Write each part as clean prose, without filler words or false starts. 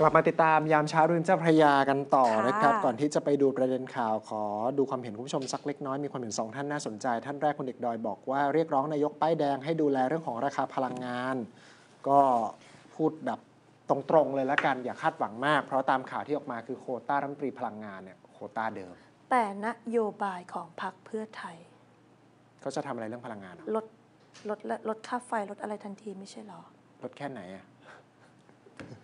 กลับมาติดตามยามเช้าริมเจ้าพระยากันต่อนะครับก่อนที่จะไปดูประเด็นข่าวขอดูความเห็นคุณผู้ชมสักเล็กน้อยมีความเห็น2ท่านน่าสนใจท่านแรกคุณเด็กดอยบอกว่าเรียกร้องนายกป้ายแดงให้ดูแลเรื่องของราคาพลังงานก็พูดแบบตรงๆเลยละกันอย่าคาดหวังมากเพราะตามข่าวที่ออกมาคือโควต้ารัฐมนตรีพลังงานเนี่ยโควต้าเดิมแต่นโยบายของพรรคเพื่อไทยเขาจะทำอะไรเรื่องพลังงานลดค่าไฟลดอะไรทันทีไม่ใช่หรอลดแค่ไหนอะ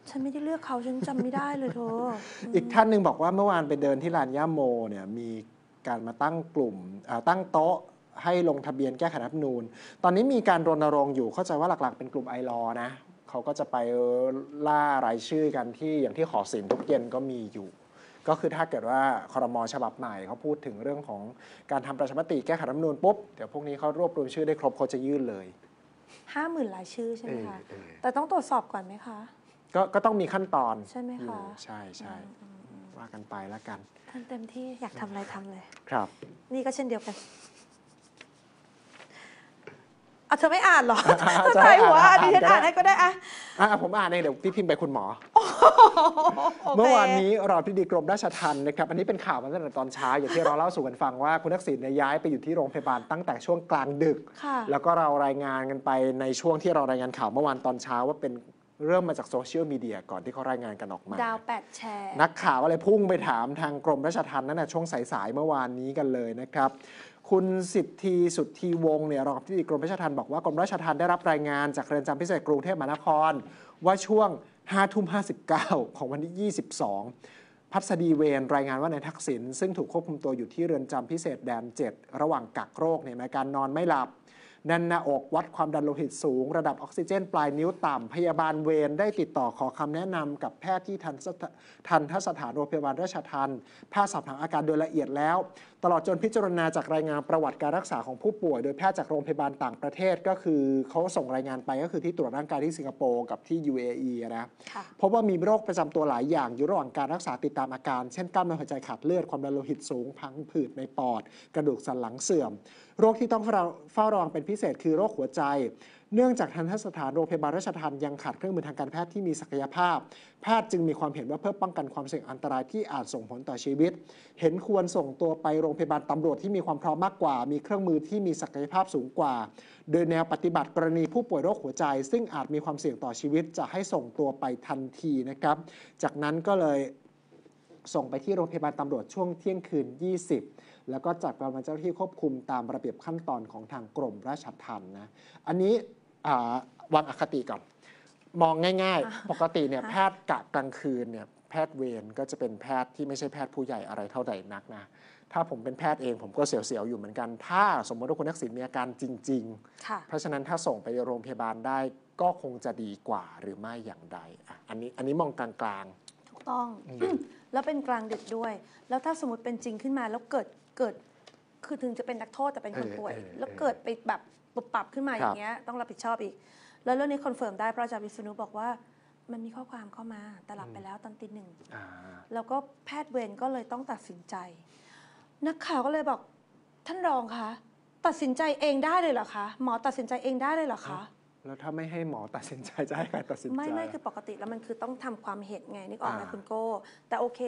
ฉันไม่ได้เลือกเขาฉันจำไม่ได้เลยเธออีกท่านหนึ่งบอกว่าเมื่อวานไปเดินที่ลานย่าโมเนี่ยมีการมาตั้งกลุ่มตั้งโต๊ะให้ลงทะเบียนแก้ไขรัฐธรรมนูญตอนนี้มีการรณรงค์อยู่เข้าใจว่าหลักๆเป็นกลุ่มไอลอนะเขาก็จะไปล่ารายชื่อกันที่อย่างที่หอศิลป์ทุกเย็นก็มีอยู่ก็คือถ้าเกิดว่าครม.ฉบับใหม่เขาพูดถึงเรื่องของการทำประชามติแก้ไขรัฐธรรมนูญปุ๊บเดี๋ยวพวกนี้เขารวบรวมชื่อได้ครบเขาจะยื่นเลย50,000รายชื่อใช่ไหมคะแต่ต้องตรวจสอบก่อนไหมคะก็ต้องมีขั้นตอนใช่ไหมคะใช่ใช่ว่ากันไปแล้วกันทำเต็มที่อยากทำอะไรทำเลยครับนี่ก็เช่นเดียวกันเธอไม่อ่านหรอเธอถ่ายหัวดิฉันอ่านให้ก็ได้อะผมอ่านเองเดี๋ยวพี่พิมพ์ไปคุณหมอเมื่อวานนี้รองอธิบดีกรมราชทัณฑ์นะครับอันนี้เป็นข่าวมาตั้งแต่ตอนเช้าอย่างที่เราเล่าสู่กันฟังว่าคุณทักษิณย้ายไปอยู่ที่โรงพยาบาลตั้งแต่ช่วงกลางดึกแล้วก็เรารายงานกันไปในช่วงที่เรารายงานข่าวเมื่อวานตอนเช้าว่าเป็นเริ่มมาจากโซเชียลมีเดียก่อนที่เขารายงานกันออกมาดาว8แชร์นักข่าวอะไรพุ่งไปถามทางกรมราชทัณฑ์นั่นแหละช่วงสายๆเมื่อวานนี้กันเลยนะครับคุณสิทธิสุทธิวงศ์เนี่ยรองอธิบดีกรมราชทัณฑ์บอกว่ากรมราชทัณฑ์ได้รับรายงานจากเรือนจำพิเศษกรุงเทพมหานครว่าช่วง 5:59 ของวันที่22พัสดีเวรรายงานว่านายทักษิณซึ่งถูกควบคุมตัวอยู่ที่เรือนจำพิเศษแดน7ระหว่างกักโรคเนี่ยมีอาการนอนไม่หลับแน่นหน้าอกวัดความดันโลหิตสูงระดับออกซิเจนปลายนิ้วต่ำพยาบาลเวรได้ติดต่อขอคำแนะนำกับแพทย์ที่ทันทสถานโรงพยาบาลราชทัณฑ์แพทย์สอบถามอาการโดยละเอียดแล้วตลอดจนพิจารณาจากรายงานประวัติการรักษาของผู้ป่วยโดยแพทย์จากโรงพยาบาลต่างประเทศก็คือเขาส่งรายงานไปก็คือที่ตรวจร่างกายที่สิงคโปร์กับที่ UAE นะเพราะว่ามีโรคประจำตัวหลายอย่างอยู่ระหว่างการรักษาติดตามอาการเช่นกล้ามเนื้อหัวใจขาดเลือดความดันโลหิตสูงพังผืดในปอดกระดูกสันหลังเสื่อมโรคที่ต้องเฝ้าระวังเป็นพิเศษคือโรคหัวใจเนื่องจากทันทสถานโรงพยาบาลราชทัณฑ์ยังขาดเครื่องมือทางการแพทย์ที่มีศักยภาพแพทย์จึงมีความเห็นว่าเพื่อป้องกันความเสี่ยงอันตรายที่อาจส่งผลต่อชีวิตเห็นควรส่งตัวไปโรงพยาบาลตำรวจที่มีความพร้อมมากกว่ามีเครื่องมือที่มีศักยภาพสูงกว่าโดยแนวปฏิบัติกรณีผู้ป่วยโรคหัวใจซึ่งอาจมีความเสี่ยงต่อชีวิตจะให้ส่งตัวไปทันทีนะครับจากนั้นก็เลยส่งไปที่โรงพยาบาลตำรวจช่วงเที่ยงคืน20แล้วก็จัดการเจ้าหน้าที่ควบคุมตามระเบียบขั้นตอนของทางกรมราชทัณฑ์นะอันนี้วางอคติก่อนมองง่ายๆปกติเนี่ยแพทย์กะกลางคืนเนี่ยแพทย์เวรก็จะเป็นแพทย์ที่ไม่ใช่แพทย์ผู้ใหญ่อะไรเท่าใดนักนะถ้าผมเป็นแพทย์เองผมก็เสียวๆอยู่เหมือนกันถ้าสมมติว่าคุณทักษิณมีอาการจริงๆเพราะฉะนั้นถ้าส่งไปโรงพยาบาลได้ก็คงจะดีกว่าหรือไม่อย่างใดอันนี้มองกลางๆถูกต้อง แล้วเป็นกลางดึกด้วยแล้วถ้าสมมติเป็นจริงขึ้นมาแล้วเกิดคือถึงจะเป็นนักโทษแต่เป็นคนป่วยแล้วเกิดไปแบบปรับขึ้นมาอย่างเงี้ยต้องรับผิดชอบอีกแล้วเรื่องนี้คอนเฟิร์มได้เพราะอาจารย์วิษณุบอกว่ามันมีข้อความเข้ามาแต่หลับไปแล้วตอนตีหนึ่งแล้วก็แพทย์เวรก็เลยต้องตัดสินใจนักข่าวก็เลยบอกท่านรองคะตัดสินใจเองได้เลยเหรอคะหมอตัดสินใจเองได้เลยเหรอคะแล้วถ้าไม่ให้หมอตัดสินใจจะให้ใครตัดสินใจไม่คือปกติแล้วมันคือต้องทำความเห็นไงนึกออกไหมคุณโก้แต่โอเค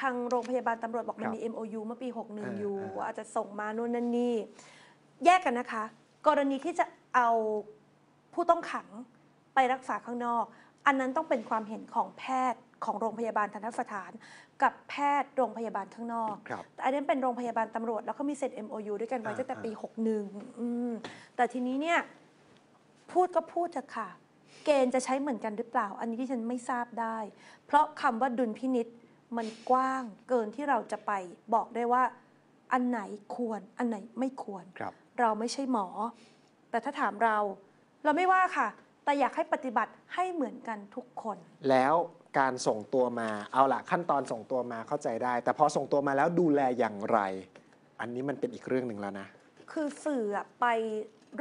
ทางโรงพยาบาลตำรวจบอกมันมี MOU เมื่อปี61อยู่ว่าอาจจะส่งมาโน่นนั่นนี่แยกกันนะคะกรณีที่จะเอาผู้ต้องขังไปรักษาข้างนอกอันนั้นต้องเป็นความเห็นของแพทย์ของโรงพยาบาลทันตสถานกับแพทย์โรงพยาบาลข้างนอกแต่อันนั้นเป็นโรงพยาบาลตำรวจแล้วก็มีเซ็น MOU ด้วยกันไว้ตั้งแต่ปี61แต่ทีนี้เนี่ยพูดก็พูดเถอะค่ะเกณฑ์จะใช้เหมือนกันหรือเปล่าอันนี้ที่ฉันไม่ทราบได้เพราะคำว่าดุลพินิจมันกว้างเกินที่เราจะไปบอกได้ว่าอันไหนควรอันไหนไม่ควรเราไม่ใช่หมอแต่ถ้าถามเราไม่ว่าค่ะแต่อยากให้ปฏิบัติให้เหมือนกันทุกคนแล้วการส่งตัวมาเอาละขั้นตอนส่งตัวมาเข้าใจได้แต่พอส่งตัวมาแล้วดูแลอย่างไรอันนี้มันเป็นอีกเรื่องหนึ่งแล้วนะคือสื่อไป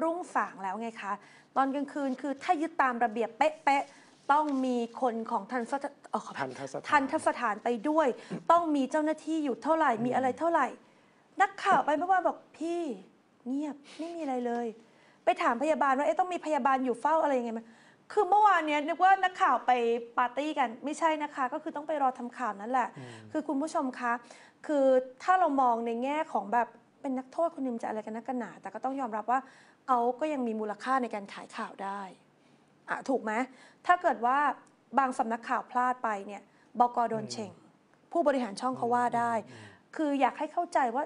รุ่งสางแล้วไงคะตอนกลางคืนคือถ้ายึดตามระเบียบเป๊ะต้องมีคนของทันทสถานไปด้วยต้องมีเจ้าหน้าที่อยู่เท่าไหร่มีอะไรเท่าไหร่นักข่าวไปเมื่อวานบอกพี่เงียบไม่มีอะไรเลยไปถามพยาบาลว่าต้องมีพยาบาลอยู่เฝ้าอะไรยังไงไหม คือเมื่อวานเนี้ยนึกว่านักข่าวไปปาร์ตี้กันไม่ใช่นะคะก็คือต้องไปรอทำข่าวนั่นแหละคือคุณผู้ชมคะคือถ้าเรามองในแง่ของแบบเป็นนักโทษคนนึงจะอะไรกันนักกันหนาแต่ก็ต้องยอมรับว่าเขาก็ยังมีมูลค่าในการขายข่าวได้ถูกไหมถ้าเกิดว่าบางสำนักข่าวพลาดไปเนี่ยบก.โดนเช่งผู้บริหารช่องเขาว่าได้คืออยากให้เข้าใจว่า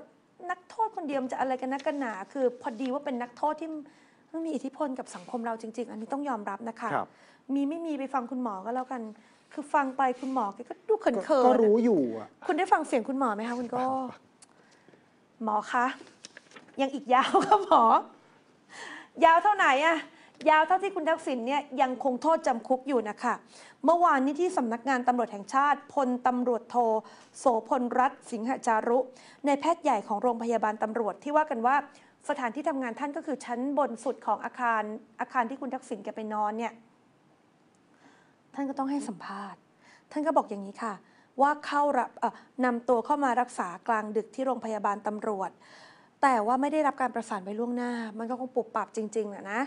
นักโทษคนเดียวจะอะไรกันนักกันหนาคือพอดีว่าเป็นนักโทษที่มีอิทธิพลกับสังคมเราจริงๆอันนี้ต้องยอมรับนะคะมีไม่มีไปฟังคุณหมอก็แล้วกันคือฟังไปคุณหมอก็ดูเขินๆก็รู้อยู่คุณได้ฟังเสียงคุณหมอไหมคะคุณก็หมอคะยังอีกยาวค่ะหมอยาวเท่าไหนอะยาวเท่าที่คุณทักษิณเนี่ยยังคงโทษจำคุกอยู่นะคะเมื่อวานนี้ที่สำนักงานตำรวจแห่งชาติพลตำรวจโทโสพลรัตน์สิงหจารุในแพทย์ใหญ่ของโรงพยาบาลตำรวจที่ว่ากันว่าสถานที่ทำงานท่านก็คือชั้นบนสุดของอาคารที่คุณทักษิณแกไปนอนเนี่ยท่านก็ต้องให้สัมภาษณ์ท่านก็บอกอย่างนี้ค่ะว่าเข้ารับนำตัวเข้ามารักษากลางดึกที่โรงพยาบาลตำรวจแต่ว่าไม่ได้รับการประสานไว้ล่วงหน้ามันก็คงปุบปับจริงๆแหละนะ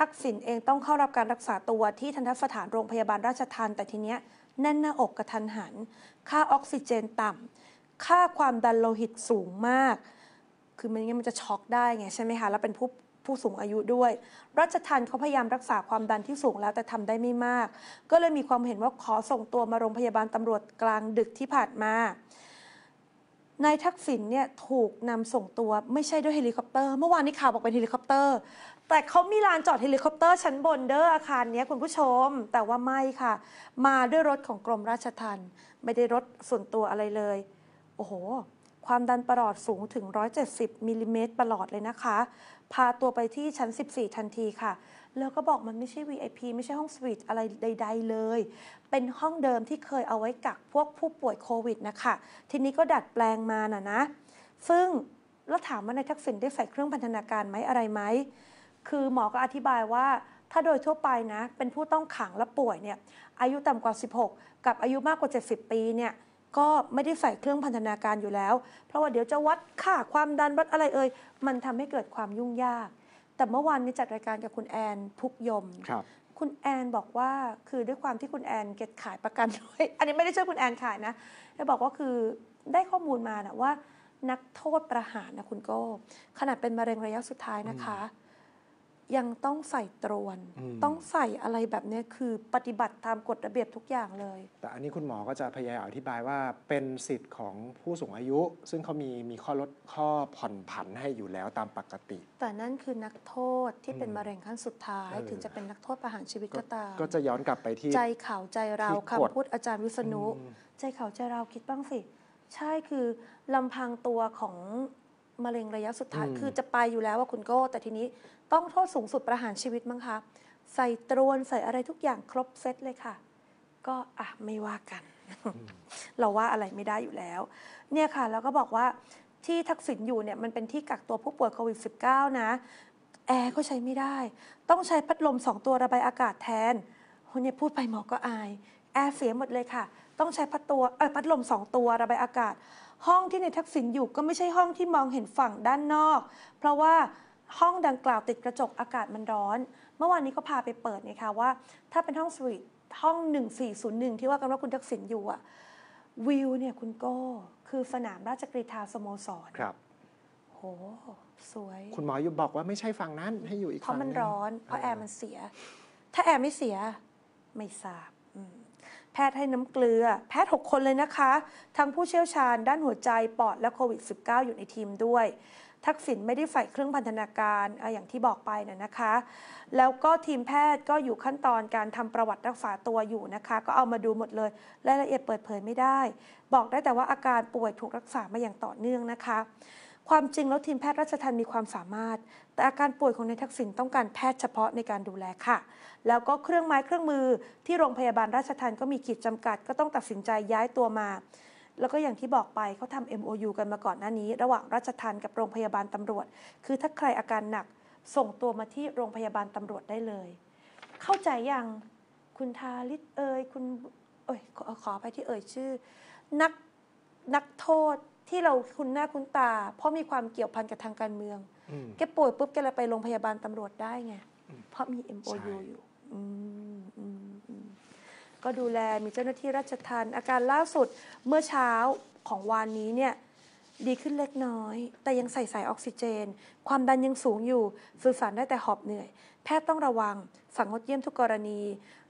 ทักษิณเองต้องเข้ารับการรักษาตัวที่ทันตสถานโรงพยาบาลราชทัณฑ์แต่ทีเนี้ยแน่นหน้าอกกระทันหันค่าออกซิเจนต่ำค่าความดันโลหิตสูงมากคือมันจะช็อกได้ไงใช่ไหมคะแล้วเป็นผู้สูงอายุด้วยราชทัณฑ์เขาพยายามรักษาความดันที่สูงแล้วแต่ทำได้ไม่มากก็เลยมีความเห็นว่าขอส่งตัวมาโรงพยาบาลตำรวจกลางดึกที่ผ่านมานายทักษิณเนี่ยถูกนำส่งตัวไม่ใช่ด้วยเฮลิคอปเตอร์เมื่อวานนี้ข่าวบอกเป็นเฮลิคอปเตอร์แต่เขามีลานจอดเฮลิคอปเตอร์ชั้นบนเด้ออาคารนี้คุณผู้ชมแต่ว่าไม่ค่ะมาด้วยรถของกรมราชทัณฑ์ไม่ได้รถส่วนตัวอะไรเลยโอ้โหความดันประหลอดสูงถึง170มิลลิเมตรประหลอดเลยนะคะพาตัวไปที่ชั้น14ทันทีค่ะแล้วก็บอกมันไม่ใช่ VIP ไม่ใช่ห้องสวีทอะไรใดๆเลยเป็นห้องเดิมที่เคยเอาไว้กักพวกผู้ป่วยโควิดนะคะทีนี้ก็ดัดแปลงมานะซึ่งแล้วถามว่านายทักษิณได้ใส่เครื่องพันธนาการไหมอะไรไหมคือหมอก็อธิบายว่าถ้าโดยทั่วไปนะเป็นผู้ต้องขังและป่วยเนี่ยอายุต่ำกว่า16กับอายุมากกว่า70ปีเนี่ยก็ไม่ได้ใส่เครื่องพันธนาการอยู่แล้วเพราะว่าเดี๋ยวจะวัดค่าความดันวัดอะไรมันทำให้เกิดความยุ่งยากแต่เมื่อวานนี้จัดรายการกับคุณแอนพุกยมคุณแอนบอกว่าคือด้วยความที่คุณแอนเก็บขายประกันด้วยอันนี้ไม่ได้ช่วยคุณแอนขายนะแล้วบอกว่าคือได้ข้อมูลมานะว่านักโทษประหารนะคุณโก้ขนาดเป็นมะเร็งระยะสุดท้ายนะคะยังต้องใส่ตรวนต้องใส่อะไรแบบนี้คือปฏิบัติตามกฎระเบียบทุกอย่างเลยแต่อันนี้คุณหมอก็จะพยายามอธิบายว่าเป็นสิทธิ์ของผู้สูงอายุซึ่งเขามีข้อลดข้อผ่อนผันให้อยู่แล้วตามปกติแต่นั่นคือนักโทษที่เป็นมะเร็งขั้นสุดท้ายถึงจะเป็นนักโทษประหารชีวิตก็ตามก็จะย้อนกลับไปที่ใจเขาใจเราคำพูดอาจารย์วิษณุใจเขาใจเราคิดบ้างสิใช่คือลำพังตัวของมะเร็งระยะสุดท้ายคือจะไปอยู่แล้วว่าคุณโก้แต่ทีนี้ต้องโทษสูงสุดประหารชีวิตมั้งคะใส่ตรวนใส่อะไรทุกอย่างครบเซตเลยค่ะก็ไม่ว่ากัน เราว่าอะไรไม่ได้อยู่แล้วเนี่ยค่ะแล้วก็บอกว่าที่ทักษิณอยู่เนี่ยมันเป็นที่กักตัวผู้ป่วยโควิด -19 นะแอร์ก็ใช้ไม่ได้ต้องใช้พัดลม2ตัวระบายอากาศแทนคนเนี่ยพูดไปหมอก็อายแอร์เสียหมดเลยค่ะต้องใช้พัดลม2ตัวระบายอากาศห้องที่ในทักษิณอยู่ก็ไม่ใช่ห้องที่มองเห็นฝั่งด้านนอกเพราะว่าห้องดังกล่าวติดกระจกอากาศมันร้อนเมื่อวานนี้ก็พาไปเปิดนะคะว่าถ้าเป็นห้องสวีทห้อง1401ที่ว่ากันว่าคุณทักษิณอยู่อะวิวเนี่ยคุณโก้คือสนามราชกรีฑาสโมสรครับโหสวยคุณหมออยู่บอกว่าไม่ใช่ฝั่งนั้นให้อยู่อีกฝั่งเพราะมันร้อนเพราะแอร์มันเสียถ้าแอร์ไม่เสียไม่ทราบแพทย์ให้น้ำเกลือแพทย์6คนเลยนะคะทั้งผู้เชี่ยวชาญด้านหัวใจปอดและโควิด -19 อยู่ในทีมด้วยทักษิณไม่ได้ใส่เครื่องพันธนาการอย่างที่บอกไปนะคะแล้วก็ทีมแพทย์ก็อยู่ขั้นตอนการทำประวัติรักษาตัวอยู่นะคะก็เอามาดูหมดเลยรายละเอียดเปิดเผยไม่ได้บอกได้แต่ว่าอาการป่วยถูกรักษามาอย่างต่อเนื่องนะคะความจริงแล้วทีมแพทย์ราชทัณฑ์มีความสามารถแต่อาการป่วยของนายทักษิณต้องการแพทย์เฉพาะในการดูแลค่ะแล้วก็เครื่องไม้เครื่องมือที่โรงพยาบาลราชทัณฑ์ก็มีขีดจำกัดก็ต้องตัดสินใจย้ายตัวมาแล้วก็อย่างที่บอกไปเขาทำ MOU กันมาก่อนหน้านี้ระหว่างราชทัณฑ์กับโรงพยาบาลตำรวจคือถ้าใครอาการหนักส่งตัวมาที่โรงพยาบาลตำรวจได้เลยเข้าใจยังคุณทาริศคุณขอไปที่ชื่อนักโทษที่เราคุ้นหน้าคุ้นตาเพราะมีความเกี่ยวพันกับทางการเมืองแกป่วยปุ๊บแกเลยไปโรงพยาบาลตำรวจได้ไงเพราะมี MOU อยู่ ก็ดูแลมีเจ้าหน้าที่ราชทัณฑ์อาการล่าสุดเมื่อเช้าของวานนี้เนี่ยดีขึ้นเล็กน้อยแต่ยังใส่สายออกซิเจนความดันยังสูงอยู่สื่อสารได้แต่หอบเหนื่อยแพทย์ต้องระวังสั่งงดเยี่ยมทุกกรณี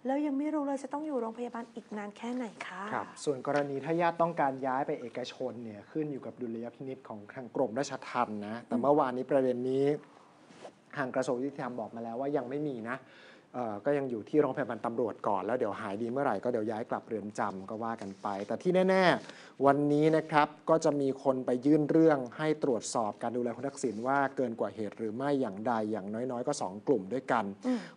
แล้วยังไม่รู้เลยจะต้องอยู่โรงพยาบาลอีกนานแค่ไหนคะครับส่วนกรณีถ้าญาติต้องการย้ายไปเอกชนเนี่ยขึ้นอยู่กับดุลยพินิจของทางกรมราชทัณฑ์นะแต่เมื่อวานนี้ประเด็นนี้ทางกระทรวงยุติธรรมบอกมาแล้วว่ายังไม่มีนะก็ยังอยู่ที่โรงพยาบาลตำรวจก่อนแล้วเดี๋ยวหายดีเมื่อไหร่ก็เดี๋ยวย้ายกลับเรือนจำก็ว่ากันไปแต่ที่แน่ๆวันนี้นะครับก็จะมีคนไปยื่นเรื่องให้ตรวจสอบการดูแลคุณทักษิณว่าเกินกว่าเหตุหรือไม่อย่างใดอย่างน้อยๆก็2กลุ่มด้วยกัน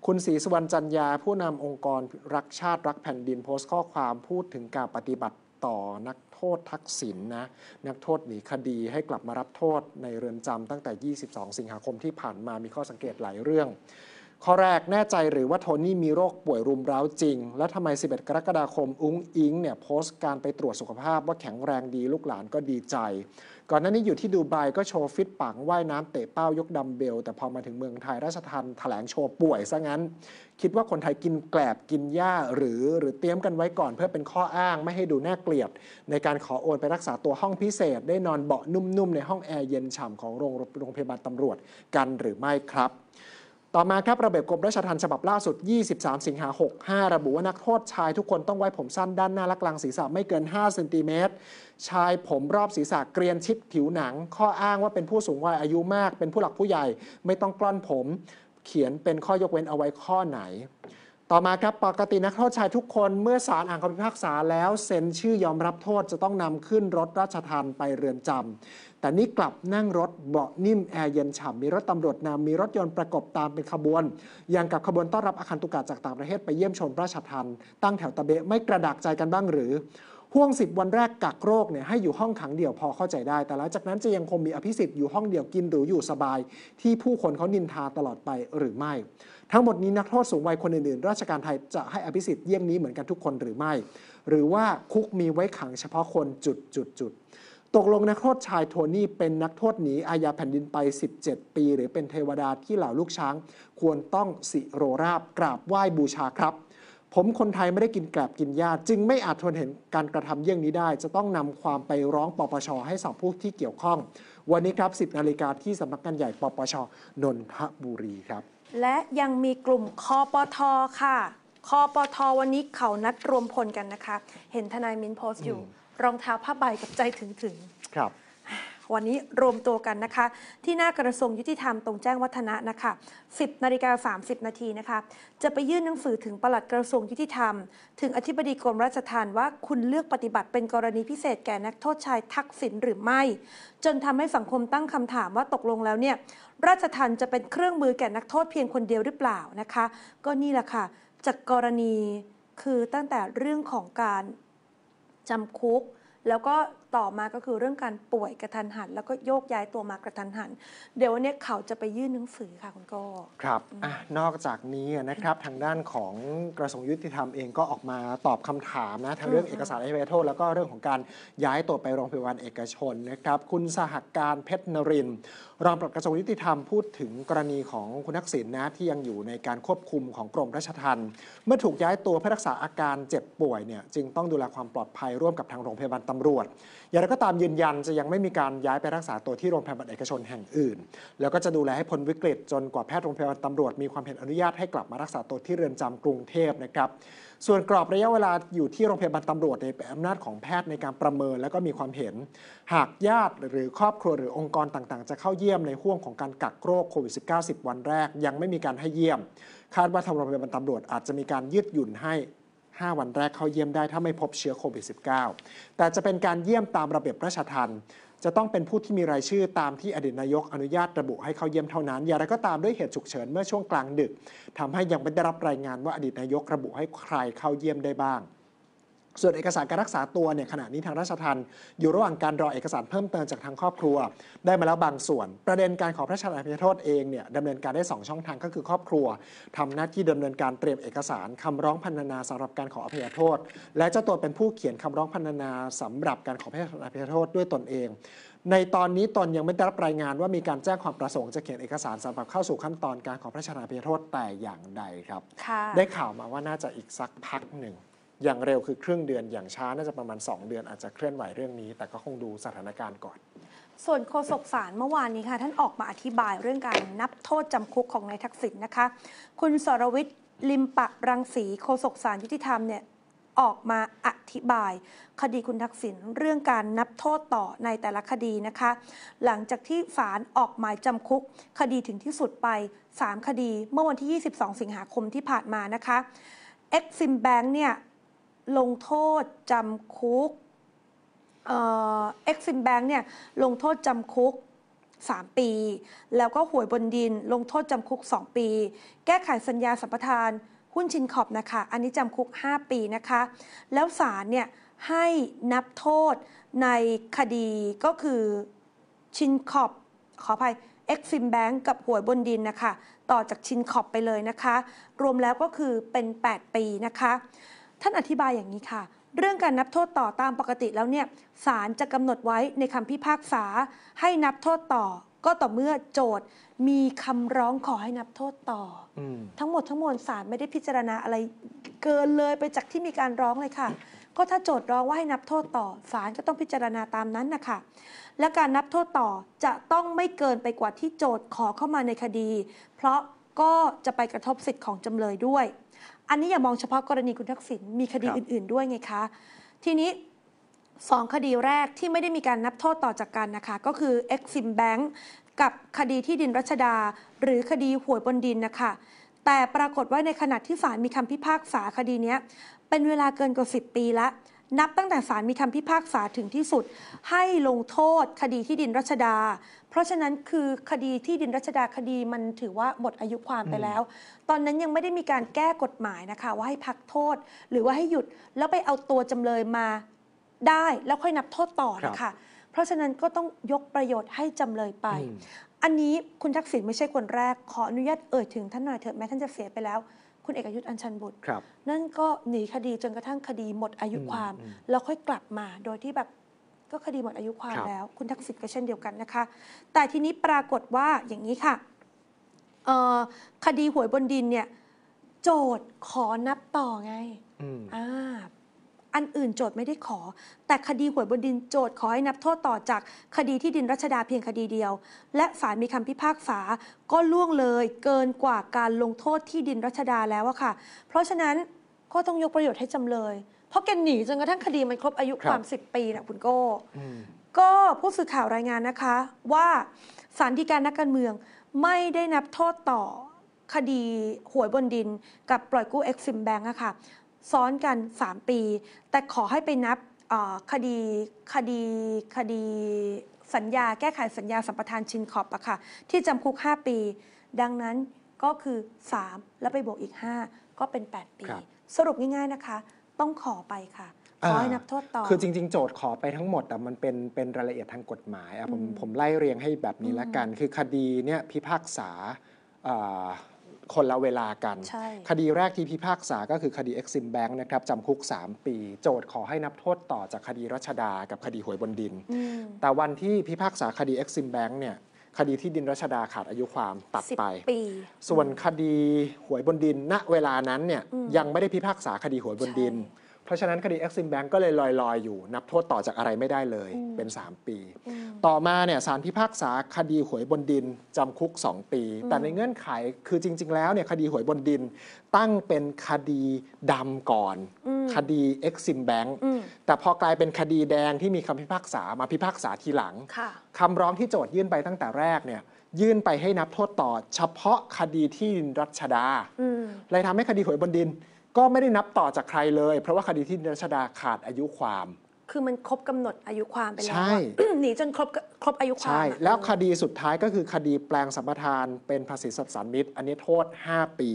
คุณศรีสุวรรณจันยาผู้นำองค์กรรักชาติรักแผ่นดินโพสต์ข้อความพูดถึงการปฏิบัติต่อนักโทษทักษิณนะนักโทษหนีคดีให้กลับมารับโทษในเรือนจำตั้งแต่22สิงหาคมที่ผ่านมามีข้อสังเกตหลายเรื่องข้อแรกแน่ใจหรือว่าโทนี่มีโรคป่วยรุมเร้าจริงและทำไม11กรกฎาคมอุ้งอิงเนี่ยโพสต์การไปตรวจสุขภาพว่าแข็งแรงดีลูกหลานก็ดีใจก่อนหน้านี้อยู่ที่ดูไบก็โชว์ฟิตปังว่ายน้ำเตะเป้ายกดัมเบลแต่พอมาถึงเมืองไทยราชทัณฑ์แถลงโชว์ป่วยซะงั้นคิดว่าคนไทยกินแกลบกินหญ้าหรือเตรียมกันไว้ก่อนเพื่อเป็นข้ออ้างไม่ให้ดูน่าเกลียดในการขอโอนไปรักษาตัวห้องพิเศษได้นอนเบาะนุ่มๆในห้องแอร์เย็นฉ่ำของโรงพยาบาลตำรวจกันหรือไม่ครับต่อมาครับระเบียบกรมราชทัณฑ์ฉบับล่าสุด23สิงหาคม65ระบุว่านักโทษชายทุกคนต้องไว้ผมสั้นด้านหน้าและกลางศีรษะไม่เกิน5เซนติเมตรชายผมรอบศีรษะเกรียนชิดผิวหนังข้ออ้างว่าเป็นผู้สูงวัยอายุมากเป็นผู้หลักผู้ใหญ่ไม่ต้องกล้อนผมเขียนเป็นข้อยกเว้นเอาไว้ข้อไหนต่อมาครับปกตินักโทษชายทุกคนเมื่อศาลอ่านคำพิพากษาแล้วเซ็นชื่อยอมรับโทษจะต้องนำขึ้นรถราชทัณฑ์ไปเรือนจำแต่นี่กลับนั่งรถเบาะนิ่มแอร์เย็นฉ่ำมีรถตำรวจนำมีรถยนต์ประกบตามเป็นขบวนอย่างกับขบวนต้อนรับอาคันตุกะจากต่างประเทศไปเยี่ยมชมราชทัณฑ์ตั้งแถวตะเบะไม่กระดากใจกันบ้างหรือห่วง10วันแรกกักโรคเนี่ยให้อยู่ห้องขังเดี่ยวพอเข้าใจได้แต่หลังจากนั้นจะยังคงมีอภิสิทธิ์อยู่ห้องเดี่ยวกินหรูอยู่สบายที่ผู้คนเขานินทาตลอดไปหรือไม่ทั้งหมดนี้นักโทษสูงวัยคนอื่นๆราชการไทยจะให้อภิสิทธิ์เยี่ยงนี้เหมือนกันทุกคนหรือไม่หรือว่าคุกมีไว้ขังเฉพาะคนจุดตกลงนักโทษชายโทนี่เป็นนักโทษหนีอาญาแผ่นดินไป17ปีหรือเป็นเทวดาที่เหล่าลูกช้างควรต้องสิโรราบกราบไหว้บูชาครับผมคนไทยไม่ได้กินแกลบกินหญ้าจึงไม่อาจทนเห็นการกระทำเยี่ยงนี้ได้จะต้องนำความไปร้องปปช.ให้สอบผู้ที่เกี่ยวข้องวันนี้ครับ10นาฬิกาที่สำนักงานใหญ่ปปช.นนทบุรีครับและยังมีกลุ่มคปท.ค่ะคปท.วันนี้เขานัดรวมพลกันนะคะเห็นทนายมิ้นโพสต์อยู่รองเท้าผ้าใบกับใจถึงครับวันนี้รวมตัวกันนะคะที่หน้ากระทรวงยุติธรรมตรงแจ้งวัฒนะนะคะ 10:30 น.นะคะจะไปยื่นหนังสือถึงปลัดกระทรวงยุติธรรมถึงอธิบดีกรมราชทัณฑ์ว่าคุณเลือกปฏิบัติเป็นกรณีพิเศษแก่นักโทษชายทักษิณหรือไม่จนทำให้สังคมตั้งคำถามว่าตกลงแล้วเนี่ยราชทัณฑ์จะเป็นเครื่องมือแก่นักโทษเพียงคนเดียวหรือเปล่านะคะก็นี่แหละค่ะจากกรณีคือตั้งแต่เรื่องของการจำคุกแล้วก็ต่อมาก็คือเรื่องการป่วยกระทันหันแล้วก็โยกย้ายตัวมากระทันหันเดี๋ยววันนี้เขาจะไปยื่นหนังสือค่ะคุณก็ครับนอกจากนี้นะครับทางด้านของกระทรวงยุติธรรมเองก็ออกมาตอบคำถามนะทั้งเรื่องเอกสารอธิบายโทษแล้วก็เรื่องของการย้ายตัวไปโรงพยาบาลเอกชนนะครับคุณสหการเพชรนรินทร์รองปลัดกระทรวงยุติธรรมพูดถึงกรณีของคุณทักษิณนะที่ยังอยู่ในการควบคุมของกรมราชทัณฑ์เมื่อถูกย้ายตัวเพื่อรักษาอาการเจ็บป่วยเนี่ยจึงต้องดูแลความปลอดภัยร่วมกับทางโรงพยาบาลตำรวจอย่างไรก็ตามยืนยันจะยังไม่มีการย้ายไปรักษาตัวที่โรงพยาบาลเอกชนแห่งอื่นแล้วก็จะดูแลให้พ้นวิกฤตจนกว่าแพทย์โรงพยาบาลตำรวจมีความเห็นอนุญาตให้กลับมารักษาตัวที่เรือนจำกรุงเทพนะครับส่วนกรอบระยะเวลาอยู่ที่โรงพยาบาลตำรวจเป็นอำนาจของแพทย์ในการประเมินและก็มีความเห็นหากญาติหรือครอบครัวหรือองค์กรต่างๆจะเข้าเยี่ยมในห่วงของการกักโรคโควิด -19 10 วันแรกยังไม่มีการให้เยี่ยมคาดว่าทางโรงพยาบาลตำรวจอาจจะมีการยืดหยุ่นให้5 วันแรกเข้าเยี่ยมได้ถ้าไม่พบเชื้อโควิด -19 แต่จะเป็นการเยี่ยมตามระเบียบราชทัณฑ์จะต้องเป็นผู้ที่มีรายชื่อตามที่อดีตนายกอนุญาตระบุให้เข้าเยี่ยมเท่านั้นอย่างไรก็ตามด้วยเหตุฉุกเฉินเมื่อช่วงกลางดึกทำให้ยังไม่ได้รับรายงานว่าอดีตนายกระบุให้ใครเข้าเยี่ยมได้บ้างส่วนเอกสารการรักษาตัวเนี่ยขณะนี้ทางราชทัณฑ์อยู่ระหว่างการรอเอกสารเพิ่มเติมจากทางครอบครัวได้มาแล้วบางส่วนประเด็นการขอพระราชทานอภัยโทษเองเนี่ยดำเนินการได้2ช่องทางก็คือครอบครัวทำหน้าที่ดำเนินการเตรียมเอกสารคำร้องพรรณนาสำหรับการขออภัยโทษและเจ้าตัวเป็นผู้เขียนคำร้องพรรณนาสำหรับการขอพระราชทานอภัยโทษด้วยตนเองในตอนนี้ตนยังไม่ได้รับรายงานว่ามีการแจ้งความประสงค์จะเขียนเอกสารสำหรับเข้าสู่ขั้นตอนการขอพระราชทานอภัยโทษแต่อย่างใดครับได้ข่าวมาว่าน่าจะอีกสักพักหนึ่ง อย่างเร็วคือครึ่งเดือนอย่างช้าน่าจะประมาณ2เดือนอาจจะเคลื่อนไหวเรื่องนี้แต่ก็คงดูสถานการณ์ก่อนส่วนโฆษกศาลเมื่อวานนี้ค่ะท่านออกมาอธิบายเรื่องการนับโทษจำคุกของนายทักษิณ นะคะคุณสรวิทย์ลิมปะรังสีโฆษกศาลยุติธรรมเนี่ยออกมาอธิบายคดีคุณทักษิณเรื่องการนับโทษต่อในแต่ละคดีนะคะหลังจากที่ศาลออกหมายจำคุกคดีถึงที่สุดไป3คดีเมื่อวันที่22สิงหาคมที่ผ่านมานะคะ Exim Bank เนี่ยลงโทษจำคุกExim Bank เนี่ยลงโทษจำคุก3ปีแล้วก็หวยบนดินลงโทษจำคุก2ปีแก้ไขสัญญาสัมปทานหุ้นชินขอบนะคะอันนี้จำคุก5ปีนะคะแล้วศาลเนี่ยให้นับโทษในคดีก็คือชินขอบขออภัย Exim Bank กับหวยบนดินนะคะต่อจากชินขอบไปเลยนะคะรวมแล้วก็คือเป็น8ปีนะคะท่านอธิบายอย่างนี้ค่ะเรื่องการนับโทษต่อตามปกติแล้วเนี่ยศาลจะกำหนดไว้ในคำพิพากษาให้นับโทษต่อก็ต่อเมื่อโจทย์มีคำร้องขอให้นับโทษต่อทั้งหมดทั้งมวลศาลไม่ได้พิจารณาอะไรเกินเลยไปจากที่มีการร้องเลยค่ะก็ถ้าโจทย์ร้องว่าให้นับโทษต่อศาลก็ต้องพิจารณาตามนั้นนะคะและการนับโทษต่อจะต้องไม่เกินไปกว่าที่โจทย์ขอเข้ามาในคดีเพราะก็จะไปกระทบสิทธิ์ของจำเลยด้วยอันนี้อย่ามองเฉพาะกรณีคุณทักษิณมีคดีอื่นๆด้วยไงคะทีนี้2คดีแรกที่ไม่ได้มีการนับโทษต่อจากกันนะคะก็คือ Exim Bank กับคดีที่ดินรัชดาหรือคดีหวยบนดินนะคะแต่ปรากฏว่าในขณะที่ศาลมีคำพิพากษาคดีนี้เป็นเวลาเกินกว่า10ปีละนับตั้งแต่ศาลมีคำพิพากษาถึงที่สุดให้ลงโทษคดีที่ดินรัชดาเพราะฉะนั้นคือคดีที่ดินรัชดาคดีมันถือว่าหมดอายุความไปแล้วตอนนั้นยังไม่ได้มีการแก้กฎหมายนะคะว่าให้พักโทษหรือว่าให้หยุดแล้วไปเอาตัวจำเลยมาได้แล้วค่อยนับโทษต่อนะคะเพราะฉะนั้นก็ต้องยกประโยชน์ให้จำเลยไปอันนี้คุณทักษิณไม่ใช่คนแรกขออนุญาตเอ่ยถึงท่านหน่อยเถอะแม้ท่านจะเสียไปแล้วคุณเอกยุทธอัญชันบุตรนั่นก็หนีคดีจนกระทั่งคดีหมดอายุความแล้วค่อยกลับมาโดยที่แบบก็คดีหมดอายุความแล้วคุณทักษิณก็เช่นเดียวกันนะคะแต่ทีนี้ปรากฏว่าอย่างนี้ค่ะคดีหวยบนดินเนี่ยโจทย์ขอนับต่อไงอันอื่นโจทย์ไม่ได้ขอแต่คดีหวยบนดินโจทย์ขอให้นับโทษต่อจากคดีที่ดินรัชดาเพียงคดีเดียวและศาลมีคำพิพากษาก็ล่วงเลยเกินกว่าการลงโทษที่ดินรัชดาแล้วอะค่ะเพราะฉะนั้นก็ต้องยกประโยชน์ให้จำเลยเพราะแกหนีจนกระทั่งคดีมันครบอายุความ10 ปีนะคุณโก้ก็ผู้สื่อข่าวรายงานนะคะว่าศาลฎีกานักการเมืองไม่ได้นับโทษต่อคดีหวยบนดินกับปล่อยกู้ Exim Bank อะค่ะซ้อนกัน3ปีแต่ขอให้ไปนับคดีสัญญาแก้ไขสัญญาสัมปทานชินขอบอะค่ะที่จำคุก5ปีดังนั้นก็คือ3แล้วไปบวกอีก5ก็เป็น8ปีสรุปง่ายๆนะคะต้องขอไปค่ะขอให้นับโทษต่อคือจริงๆโจทย์ขอไปทั้งหมดแต่มันเป็นรายละเอียดทางกฎหมายอะผมไล่เรียงให้แบบนี้ละกันคือคดีเนี่ยพิพากษาคนละเวลากันคดีแรกที่พิพากษาก็คือคดี Exim Bank นะครับจำคุก3ปีโจทย์ขอให้นับโทษต่อจากคดีรัชดากับคดีหวยบนดินแต่วันที่พิพากษาคดี Exim Bank เนี่ยคดีที่ดินรัชดาขาดอายุความตัดไปส่วนคดีหวยบนดินณเวลานั้นเนี่ยยังไม่ได้พิพากษาคดีหวยบนดินเพราะฉะนั้นคดี Exim Bank ก็เลยลอยๆอยู่นับโทษต่อจากอะไรไม่ได้เลยเป็น3ปีต่อมาเนี่ยศาลพิพากษาคดีหวยบนดินจำคุก2ปีแต่ในเงื่อนไขคือจริงๆแล้วเนี่ยคดีหวยบนดินตั้งเป็นคดีดำก่อนคดี Exim Bank แต่พอกลายเป็นคดีแดงที่มีคำพิพากษามาพิพากษาทีหลังคำร้องที่โจทยื่นไปตั้งแต่แรกเนี่ยยื่นไปให้นับโทษต่อเฉพาะคดีที่ดินรัชดาเลยทำให้คดีหวยบนดินก็ไม่ได้นับต่อจากใครเลยเพราะว่าคดีที่รัชดาขาดอายุความคือมันครบกำหนดอายุความไปแล้วหนีจนครบอายุความใช่แล้วคดีสุดท้ายก็คือคดีแปลงสัมปทานเป็นภาษีสรรพสามิตอันนี้โทษ5ปี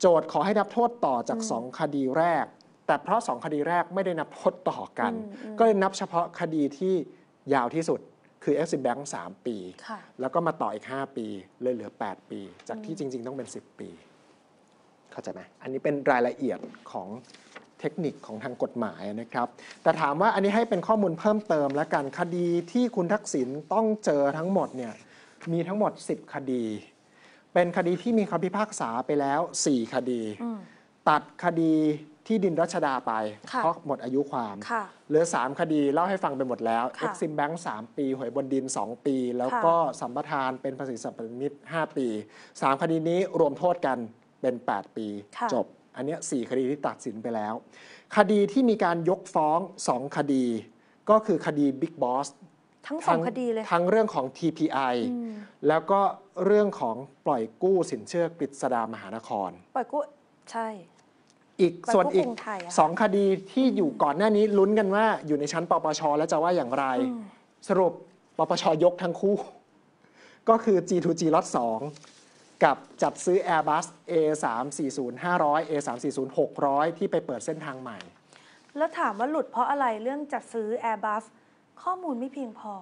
โจทย์ขอให้นับโทษต่อจาก2คดีแรกแต่เพราะ2คดีแรกไม่ได้นับโทษต่อกันก็เลยนับเฉพาะคดีที่ยาวที่สุดคือ Exim Bank 3ปีแล้วก็มาต่ออีก5ปีเลยเหลือ8ปีจากที่จริงๆต้องเป็น10ปีเข้าใจไหมอันนี้เป็นรายละเอียดของเทคนิคของทางกฎหมายนะครับแต่ถามว่าอันนี้ให้เป็นข้อมูลเพิ่มเติมแล้วกันคดีที่คุณทักษิณต้องเจอทั้งหมดเนี่ยมีทั้งหมด10คดีเป็นคดีที่มีคำพิพากษาไปแล้ว4คดีตัดคดี ที่ดินรัชดาไปเพราะหมดอายุความเหลือ3คดีเล่าให้ฟังไปหมดแล้ว Exim Bank 3 ปีหวยบนดิน2ปีแล้วก็สัมปทานเป็นภาษีสรรพสามิต5ปี3คดีนี้รวมโทษกันเป็น8ปีจบอันนี้4คดีที่ตัดสินไปแล้วคดีที่มีการยกฟ้อง2คดีก็คือคดีบิ๊กบอสทั้งสองคดีเลยทั้งเรื่องของ TPI แล้วก็เรื่องของปล่อยกู้สินเชื่อกฤษฎามหานครปล่อยกู้ใช่อีกส่วนอีก2คดีที่อยู่ก่อนหน้านี้ลุ้นกันว่าอยู่ในชั้นปปชแล้วจะว่าอย่างไรสรุปปปชยกทั้งคู่ก็คือ G2G ล็อต2กับจัดซื้อ Airbus A340-500 A340-600 ที่ไปเปิดเส้นทางใหม่แล้วถามว่าหลุดเพราะอะไรเรื่องจัดซื้อ Airbusข้อมูลไม่เพียงพอ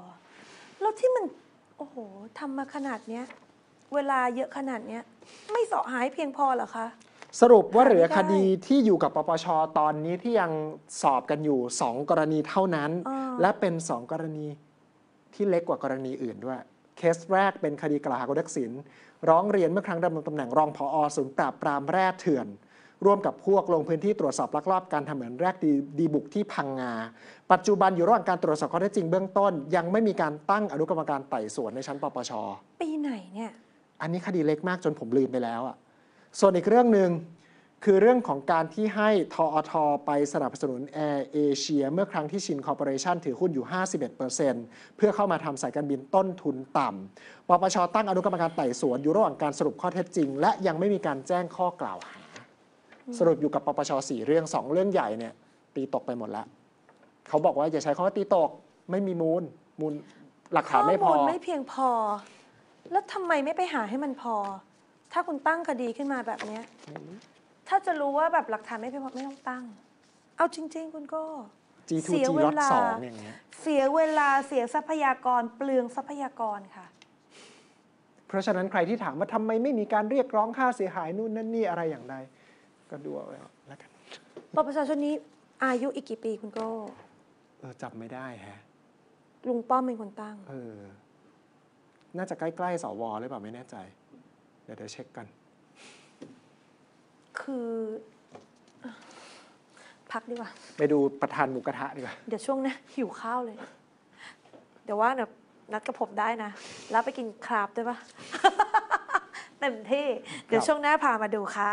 แล้วที่มันโอ้โหทำมาขนาดเนี้ยเวลาเยอะขนาดเนี้ยไม่เสาะหายเพียงพอเหรอคะสรุปว่าเหลือคดีที่อยู่กับปปชตอนนี้ที่ยังสอบกันอยู่2กรณีเท่านั้นและเป็น2กรณีที่เล็กกว่ากรณีอื่นด้วยเคสแรกเป็นคดีกล่าวหาคุณทักษิณร้องเรียนเมื่อครั้งดำรงตำแหน่งรองผอ.ศูนย์ปราบปรามแร่เถื่อนร่วมกับพวกลงพื้นที่ตรวจสอบลักลอบการทำเหมืองแร่ดีบุกที่พังงาปัจจุบันอยู่ระหว่างการตรวจสอบข้อเท็จจริงเบื้องต้นยังไม่มีการตั้งอนุกรรมการไต่สวนในชั้นปปช.ปีไหนเนี่ยอันนี้คดีเล็กมากจนผมลืมไปแล้วอ่ะส่วนอีกเรื่องหนึ่งคือเรื่องของการที่ให้ทอท.ไปสนับสนุนแอร์เอเชียเมื่อครั้งที่ชินคอร์ปอเรชั่นถือหุ้นอยู่ 51% เพื่อเข้ามาทำสายการบินต้นทุนต่ำปปช.ตั้งอนุกรรมการไต่สวนอยู่ระหว่างการสรุปข้อเท็จจริงและยังไม่มีการแจ้งข้อกล่าวหาสรุปอยู่กับปปช4เรื่อง2เรื่องใหญ่เนี่ยตีตกไปหมดแล้วเขาบอกว่าอย่าใช้คำว่าตีตกไม่มีมูลหลักฐานไม่พอข้อมูลไม่เพียงพอแล้วทำไมไม่ไปหาให้มันพอถ้าคุณตั้งคดีขึ้นมาแบบนี้ถ้าจะรู้ว่าแบบหลักฐานไม่เพียงพอไม่ต้องตั้งเอาจริงๆคุณก็เสียเวลาเสียทรัพยากรเปลืองทรัพยากรค่ะเพราะฉะนั้นใครที่ถามว่าทำไมไม่มีการเรียกร้องค่าเสียหายนู่นนั่นนี่อะไรอย่างใดก็ดูเอาแล้วกันปปชชุดนี้อายุอีกกี่ปีคุณโก้จำไม่ได้ฮะลุงป้อมเป็นคนตั้งน่าจะใกล้ๆสวหรือเปล่าไม่แน่ใจเดี๋ยวเช็คกันคือพักดีกว่าไปดูประธานหมูกระทะดีกว่าเดี๋ยวช่วงนี้หิวข้าวเลยเดี๋ยวว่านัดกับผมได้นะแล้วไปกินคราบด้วยปะเต็มที่เดี๋ยวช่วงหน้าพามาดูค่ะ